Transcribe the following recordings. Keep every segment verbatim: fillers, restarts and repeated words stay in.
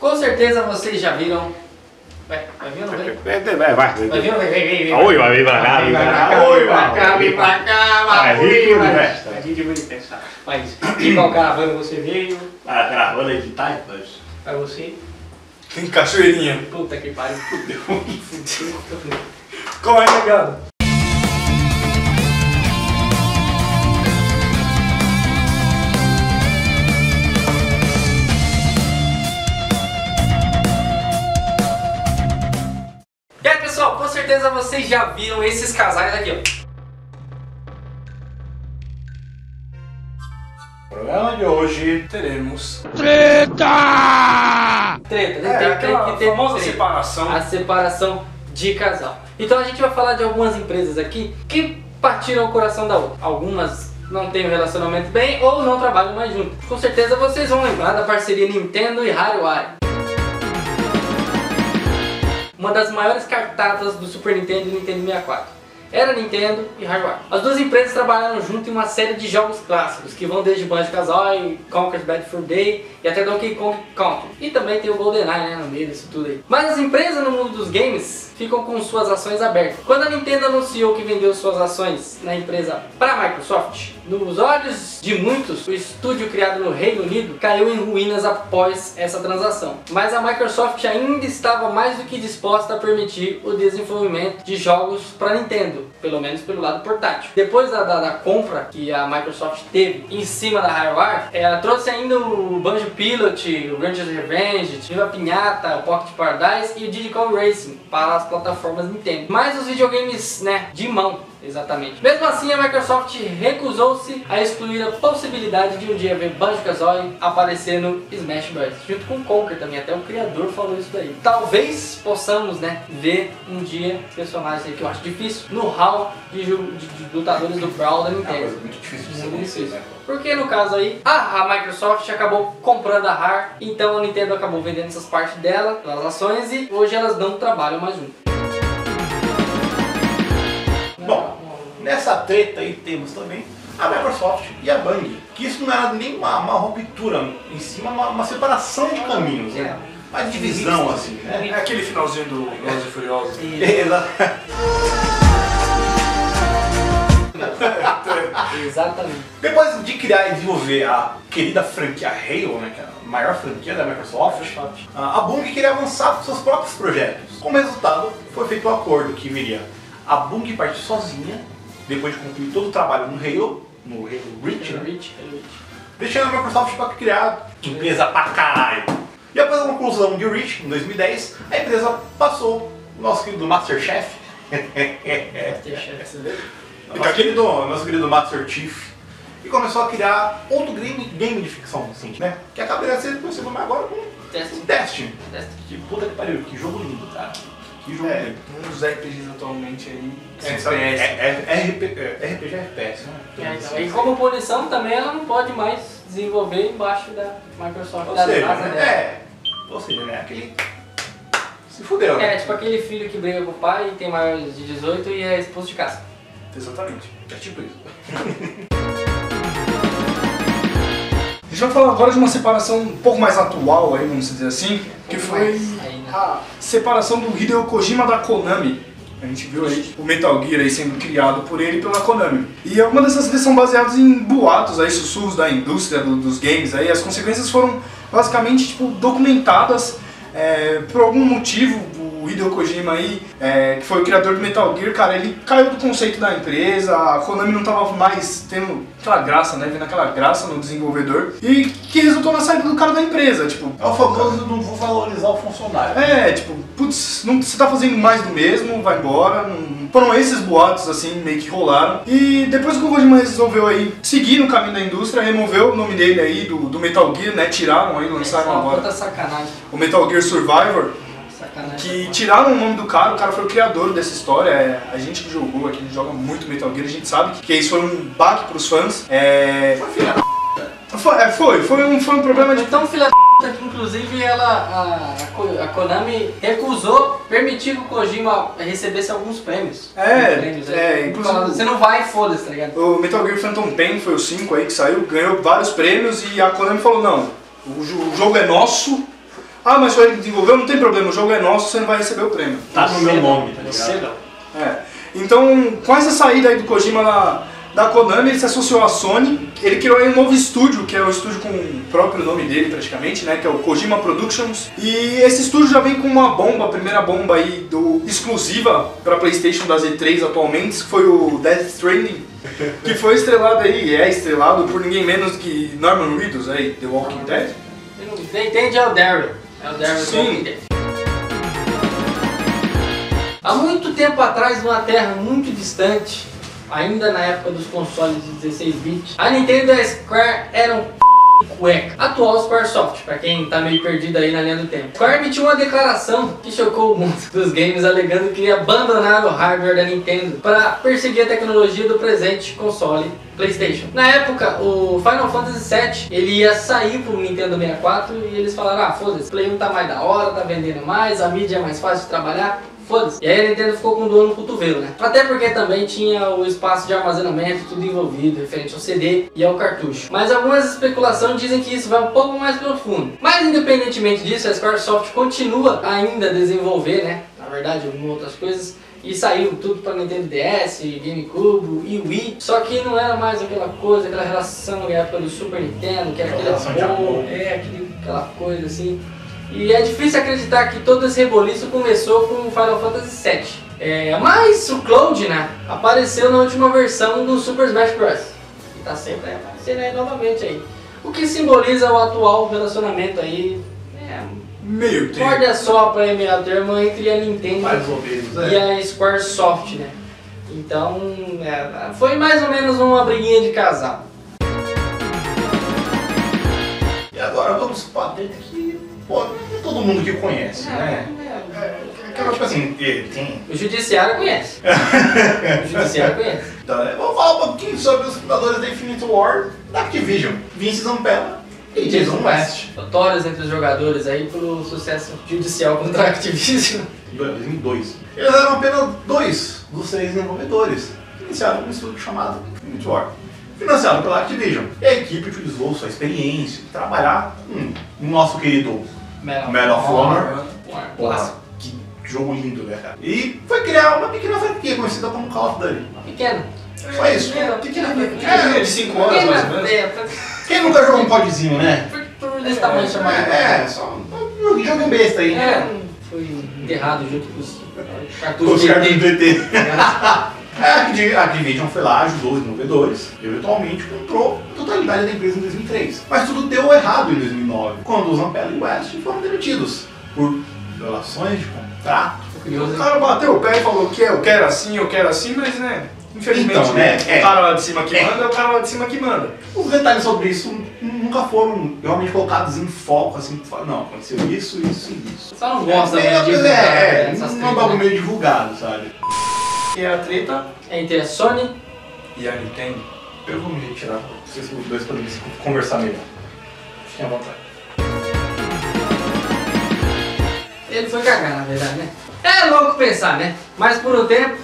Com certeza vocês já viram. Vai, vai vir ou não vem? Vai, vai, vai. Vai vir ou não vem? Vem, vem, vem. Oi, vai vir pra cá, vem pra cá. Oi, vai cá, vem pra cá. Vai vir, vai. Vai vir de manifestar. Mas de qual caravana você veio? Para a caravana de Taipas. Para você? Em Cachoeirinha. Puta que pariu. Fudeu. Fudeu. Como é, negado? Com certeza vocês já viram esses casais aqui, ó. O programa de hoje teremos... Treta! Treta, né? É, tem que ter uma separação. A separação de casal. Então a gente vai falar de algumas empresas aqui que partiram o coração da outra. Algumas não têm um relacionamento bem ou não trabalham mais juntos. Com certeza vocês vão lembrar da parceria Nintendo e RareWare. Uma das maiores cartadas do Super Nintendo e Nintendo sessenta e quatro. Era Nintendo e RareWare. As duas empresas trabalharam junto em uma série de jogos clássicos, que vão desde Banjo-Kazooie, Conker's Bad Fur Day e até Donkey Kong Country. E também tem o GoldenEye, né, no meio disso tudo aí. Mas as empresas no mundo dos games ficam com suas ações abertas. Quando a Nintendo anunciou que vendeu suas ações na empresa para a Microsoft, nos olhos de muitos, o estúdio criado no Reino Unido caiu em ruínas após essa transação. Mas a Microsoft ainda estava mais do que disposta a permitir o desenvolvimento de jogos para Nintendo, pelo menos pelo lado portátil. Depois da, da, da compra que a Microsoft teve em cima da RareWare, ela trouxe ainda o Banjo Pilot, o Grand Revenge, Viva Pinhata, o Pocket Paradise e o Diddy Kong Racing para as plataformas Nintendo. Mas os videogames, né, de mão, exatamente. Mesmo assim, a Microsoft recusou-se a excluir a possibilidade de um dia ver Banjo-Kazooie aparecer no Smash Bros. Junto com o Conker também, até o criador falou isso daí. Talvez possamos, né, ver um dia personagens aí que eu acho difícil no hall de, de, de lutadores do Brawl da Nintendo. É uma coisa muito difícil de ser muito né? Porque no caso aí, a, a Microsoft acabou comprando a Rare, então a Nintendo acabou vendendo essas partes dela, as ações, e hoje elas não trabalham mais juntas. Bom, nessa treta aí temos também a Microsoft e a Bungie, que isso não era nem uma, uma ruptura em cima, uma, uma separação de caminhos, né? Uma divisão assim, né? É aquele finalzinho do Velozes e Furiosos. Exatamente. Depois de criar e desenvolver a querida franquia Halo, né, que é a maior franquia da Microsoft, a Bungie queria avançar com seus próprios projetos. Como resultado, foi feito um acordo que viria a Bungie partiu sozinha, depois de concluir todo o trabalho no Halo, no Halo Reach, né? Reach, Reach. Deixando a Microsoft para criar empresa pra caralho. E após a conclusão de Reach, em dois mil e dez, a empresa passou o nosso querido Master Chief. Master Chief, você vê? Então, querido, nosso querido Master Chief. E começou a criar outro game, game de ficção, assim, né? Que acabaria de ser conhecido agora com o Destiny. Que puta que pariu, que jogo lindo, cara. É, um dos R P Gs atualmente aí. É, R P S. É, é, é, R P G é R P S, né? É, então, e como punição também ela não pode mais desenvolver embaixo da Microsoft, ou da seja, casa né? dela. É, ou seja, né? Aquele... Se fudeu, né? É, tipo aquele filho que briga com o pai e tem maiores de dezoito e é expulso de casa. Exatamente. É tipo isso. A gente vai falar agora de uma separação um pouco mais atual, aí, vamos dizer assim, que foi a separação do Hideo Kojima da Konami. A gente viu aí o Metal Gear aí sendo criado por ele pela Konami. E algumas dessas ideias são baseadas em boatos, aí, sussurros da indústria do, dos games. Aí. As consequências foram basicamente tipo, documentadas é, por algum motivo. O Hideo Kojima aí, é, que foi o criador do Metal Gear, cara, ele caiu do conceito da empresa, a Konami não tava mais tendo aquela graça, né, vendo aquela graça no desenvolvedor, e que resultou na saída do cara da empresa, tipo... É o famoso, não vou valorizar o funcionário. É, tipo, putz, não, você tá fazendo mais do mesmo, vai embora, não... Foram esses boatos, assim, meio que rolaram, e depois que o Kojima resolveu aí seguir no caminho da indústria, removeu o nome dele aí do, do Metal Gear, né, tiraram aí, lançaram agora... É uma puta sacanagem. O Metal Gear Survivor... Que tiraram o nome do cara, o cara foi o criador dessa história. A gente que jogou aqui, a gente joga muito Metal Gear, a gente sabe que isso foi um baque pros fãs. É... Foi filha da p***. Foi, foi, foi, um, foi um problema de tão filha da p*** que inclusive ela, a, a Konami recusou permitir que o Kojima recebesse alguns prêmios. É, prêmios, é, é inclusive... Você não vai, foda-se, tá ligado? O Metal Gear Phantom Pain foi o cinco aí que saiu, ganhou vários prêmios e a Konami falou, não, o, o jogo é nosso. Ah, mas foi ele que desenvolveu, não tem problema, o jogo é nosso, você não vai receber o prêmio. Tá no meu nome, tá ligado? É. Então, com essa saída aí do Kojima lá da Konami, ele se associou à Sony, ele criou aí um novo estúdio, que é o estúdio com o próprio nome dele praticamente, né, que é o Kojima Productions. E esse estúdio já vem com uma bomba, a primeira bomba aí do, exclusiva para PlayStation da E três atualmente, que foi o Death Stranding, que foi estrelado aí, é estrelado por ninguém menos que Norman Reedus aí, The Walking Dead. Você entende? É o Daryl. É o Daryl The Walking Dead. Há muito tempo atrás, numa terra muito distante, ainda na época dos consoles de dezesseis bits, a Nintendo e a Square eram p... cueca. Atual SquareSoft, pra quem tá meio perdido aí na linha do tempo. Square emitiu uma declaração que chocou o mundo dos games, alegando que iria abandonar o hardware da Nintendo para perseguir a tecnologia do presente console PlayStation. Na época, o Final Fantasy sete, ele ia sair pro Nintendo sessenta e quatro e eles falaram, ah, foda-se, Play um tá mais da hora, tá vendendo mais, a mídia é mais fácil de trabalhar. Foda-se. E aí a Nintendo ficou com o dor no cotovelo, né? Até porque também tinha o espaço de armazenamento, tudo envolvido, referente ao C D e ao cartucho. Mas algumas especulações dizem que isso vai um pouco mais profundo. Mas independentemente disso, a SquareSoft continua ainda a desenvolver, né? Na verdade, algumas outras coisas. E saiu tudo para Nintendo D S, GameCube e Wii. Só que não era mais aquela coisa, aquela relação da época do Super Nintendo, que era aquele amor, é, aquele, aquela coisa assim. E é difícil acreditar que todo esse reboliço começou com o Final Fantasy sete. É, mas o Cloud, né, apareceu na última versão do Super Smash Bros. E tá sempre aparecendo aí novamente aí. O que simboliza o atual relacionamento aí, é, meio tempo. Olha só pra meio termo entre a Nintendo mais ou menos, e é. a SquareSoft, né. Então, é, foi mais ou menos uma briguinha de casal. E agora vamos para dentro que... Pô, todo mundo que conhece, é, né? É, é, é aquela, tipo assim, tem... O judiciário conhece. O judiciário conhece. Então, né, vamos falar um pouquinho sobre os fundadores da Infinite Ward, da Activision, Vince Zampella e Jason West. Notórios entre os jogadores aí pelo sucesso judicial contra a Activision. Em dois mil e dois. Eles eram apenas dois dos seis desenvolvedores que iniciaram um estudo chamado Infinite Ward, financiado pela Activision. E a equipe utilizou sua experiência de trabalhar com o nosso querido Metal of Honor. Porra, que jogo lindo, né, cara? E foi criar uma pequena franquia conhecida como Call of Duty. Uma pequena. Só isso. Pequena franquia. De cinco horas, mais ou menos. Quem nunca jogou um podzinho, né? Por desse tamanho chamado. É, só um jogo besta aí. É, foi enterrado junto com os cartuchos do D T. A Activision foi lá, ajudou os desenvolvedores e eventualmente comprou a totalidade da empresa em dois mil e três. Mas tudo deu errado em dois mil e nove, quando os Zampella e West foram demitidos por violações de contrato. O cara bateu o pé e falou que eu quero assim, eu quero assim, mas né, infelizmente então, né, é, o cara lá de cima que é. manda é o cara lá de cima que manda. Os detalhes sobre isso nunca foram realmente colocados em foco, assim, não, aconteceu isso, isso e isso. Só não gosta é, de divulgar, é, é, né, não é um bagulho meio divulgado, sabe? Que é a treta entre a Sony e a Nintendo. Eu vou me retirar, vocês dois podem conversar melhor. Fiquem à vontade. Ele foi cagar, na verdade, né? É louco pensar, né? Mas por um tempo,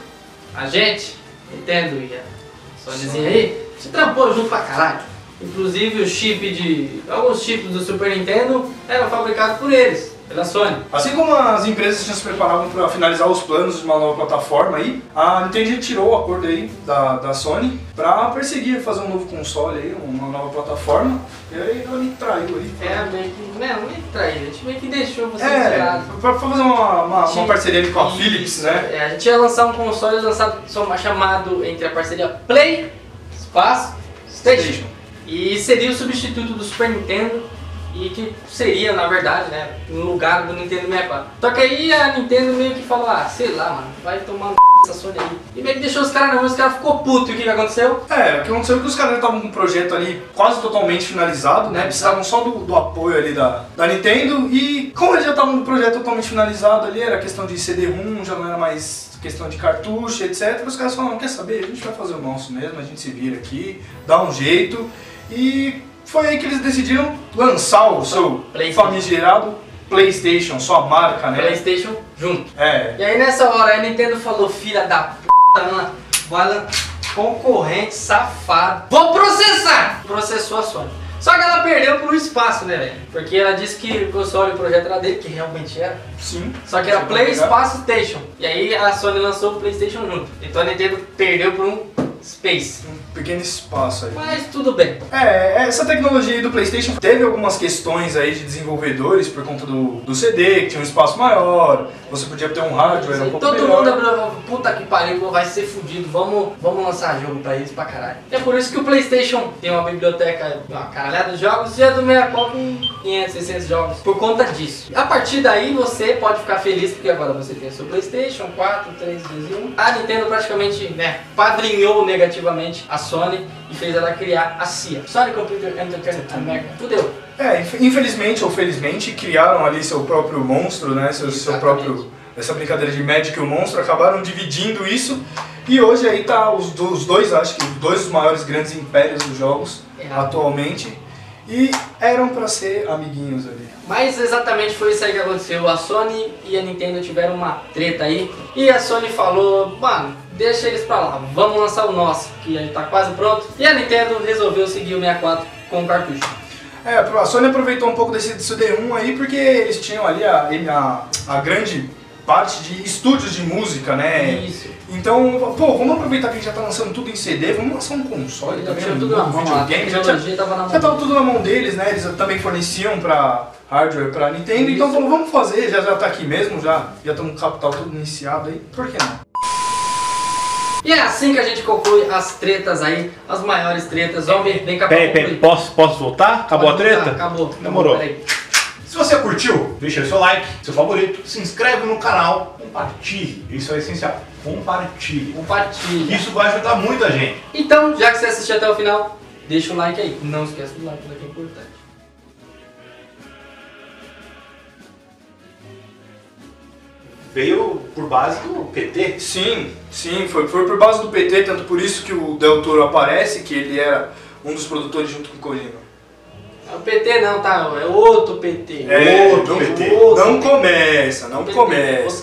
a gente, Nintendo e a Sonyzinha aí, se trampou junto pra caralho. Inclusive o chip de... alguns chips do Super Nintendo eram fabricados por eles. Pela Sony. Assim como as empresas já se preparavam para finalizar os planos de uma nova plataforma aí, a Nintendo tirou o acordo aí da, da Sony para perseguir, fazer um novo console aí, uma nova plataforma. E aí ela me traiu aí. É, meio que... Né, meio que traiu, a gente meio que deixou você é, lado. Pra fazer uma, uma, uma parceria com a isso, Philips, né? É, a gente ia lançar um console lançado, chamado entre a parceria Play, Espaço, Station. Station. E seria o substituto do Super Nintendo. E que seria, na verdade, né, um lugar do Nintendo sessenta e quatro. Só que aí a Nintendo meio que falou, ah, sei lá, mano, vai tomar no c... essa Sony aí. E meio que deixou os caras na mão, os caras ficou puto. E o que, que aconteceu? É, o que aconteceu é que os caras estavam com um projeto ali quase totalmente finalizado, né? Precisavam só do, do apoio ali da, da Nintendo. E como eles já estavam com o projeto totalmente finalizado ali, era questão de C D ROM, já não era mais... questão de cartucho, etcétera. Os caras falaram, quer saber? A gente vai fazer o nosso mesmo, a gente se vira aqui, dá um jeito. E... foi aí que eles decidiram lançar o seu famigerado PlayStation, sua marca, né? PlayStation junto. É. E aí nessa hora a Nintendo falou, filha da puta, vai lá, concorrente safado, vou processar! Processou a Sony. Só que ela perdeu por um espaço, né, velho? Porque ela disse que o console, o projeto era dele, que realmente era. Sim. Só que era Play Espaço Station. E aí a Sony lançou o PlayStation junto. Então a Nintendo perdeu por um space. Um pequeno espaço aí. Mas tudo bem. É, essa tecnologia aí do PlayStation teve algumas questões aí de desenvolvedores por conta do, do C D, que tinha um espaço maior. Você podia ter um hardware um pouco todo melhor. Mundo abriu, puta que pariu, vai ser fudido, vamos, vamos lançar jogo pra eles pra caralho. É por isso que o PlayStation tem uma biblioteca, uma caralhada de jogos, já do sessenta e quatro com quinhentos, seiscentos jogos, por conta disso. A partir daí você pode ficar feliz, porque agora você tem o seu PlayStation quatro, três, dois e um. A Nintendo praticamente, né, padrinhou negativamente a Sony e fez ela criar a C I A. Sony Computer Entertainment America. Fudeu. É, infelizmente ou felizmente, criaram ali seu próprio monstro, né? Seu, seu próprio, essa brincadeira de Magic e o monstro, acabaram dividindo isso. E hoje aí tá os, os dois, acho que os dois dos maiores grandes impérios dos jogos é, atualmente. E eram pra ser amiguinhos ali. Mas exatamente foi isso aí que aconteceu. A Sony e a Nintendo tiveram uma treta aí. E a Sony falou, mano, deixa eles pra lá, vamos lançar o nosso, que a gente tá quase pronto. E a Nintendo resolveu seguir o sessenta e quatro com o cartucho. É, a Sony aproveitou um pouco desse, desse D um aí, porque eles tinham ali a, a, a grande parte de estúdios de música, né? Isso. Então, pô, vamos aproveitar que a gente já tá lançando tudo em C D, vamos lançar um console já também, tudo um, na um mão, videogame, já, já, já tava na já mão tudo na mão deles, né? Eles também forneciam pra hardware, pra Nintendo, isso. Então falou, vamos fazer, já, já tá aqui mesmo, já já tá um capital todo iniciado aí, por que não? E é assim que a gente conclui as tretas aí, as maiores tretas. Homem, vem cá pra concluir. Peraí, peraí, posso, posso voltar? Acabou a treta? Acabou. Demorou. Se você curtiu, deixa o seu like, seu favorito, se inscreve no canal, compartilhe. Isso é essencial. Compartilhe. Compartilhe. Isso vai ajudar muita gente. Então, já que você assistiu até o final, deixa o like aí. Não esqueça do like, o like é importante. Veio por base do P T? Sim, sim, foi, foi por base do P T, tanto por isso que o Del Toro aparece, que ele era um dos produtores junto com o Kojima. É o P T não, tá? É outro P T. É outro P T. Não começa, não começa.